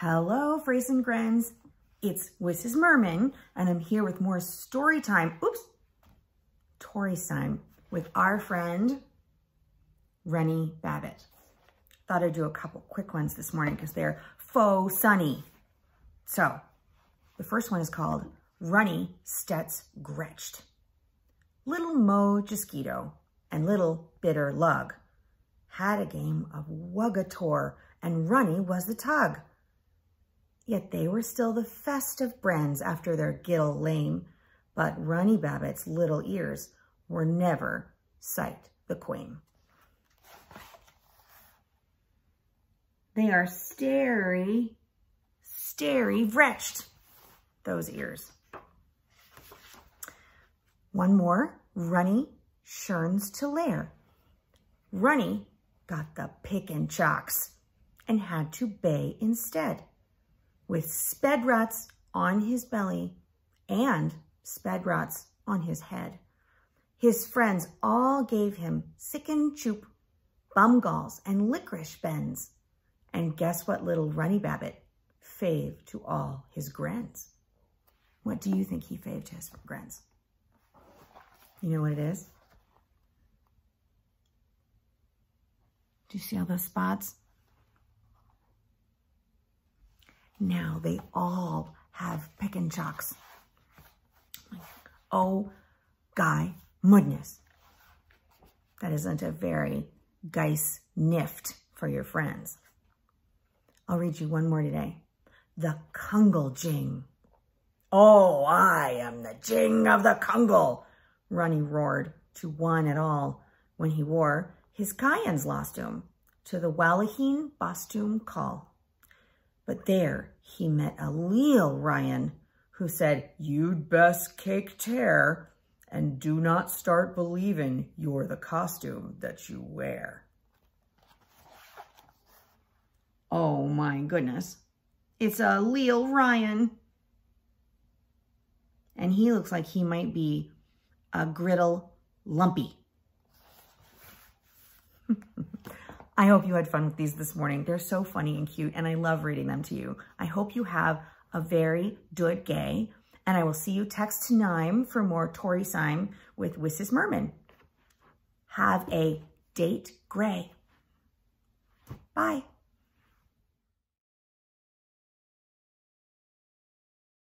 Hello, Frays and Grins. It's Wishes Merman, and I'm here with more story time. Oops, Tori time with our friend, Runny Babbit. Thought I'd do a couple quick ones this morning because they're faux sunny. So the first one is called Runny Stets Gretched. Little Mo Gisquito and Little Bitter Lug had a game of Wugator, and Runny was the tug. Yet they were still the festive brands after their gittle lame, but Runny Babbit's little ears were never sight the queen. They are starey wretched, those ears. One more, Runny Sherns to Lair. Runny got the pick and chocks and had to bay instead, with sped ruts on his belly and sped ruts on his head. His friends all gave him sick and choop, bumgalls, and licorice bends. And guess what little Runny Babbit fave to all his grins? What do you think he fave to his grins? You know what it is? Do you see all those spots? Now they all have pick and chocks. Oh, guy, goodness. That isn't a very geis nift for your friends. I'll read you one more today. The Kungle Jing. Oh, I am the Jing of the Kungle, Runny roared to one and all when he wore his Kyan's lostume to the Wallaheen Bostum call. But there he met a leal Ryan, who said, "You'd best cake tear, and do not start believing you're the costume that you wear." Oh my goodness, it's a leal Ryan. And he looks like he might be a griddle lumpy. I hope you had fun with these this morning. They're so funny and cute, and I love reading them to you. I hope you have a very good day, and I will see you text time for more Tori time with Wishes Merman. Have a date gray. Bye.